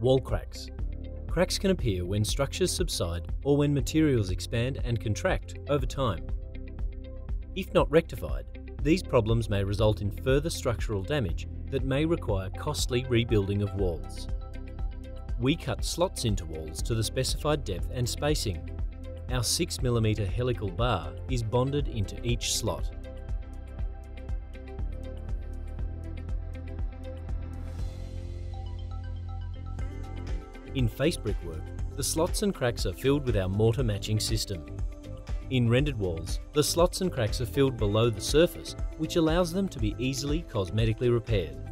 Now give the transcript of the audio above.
Wall cracks. Cracks can appear when structures subside or when materials expand and contract over time. If not rectified, these problems may result in further structural damage that may require costly rebuilding of walls. We cut slots into walls to the specified depth and spacing. Our 6mm helical bar is bonded into each slot. In face brickwork, the slots and cracks are filled with our mortar matching system. In rendered walls, the slots and cracks are filled below the surface, which allows them to be easily cosmetically repaired.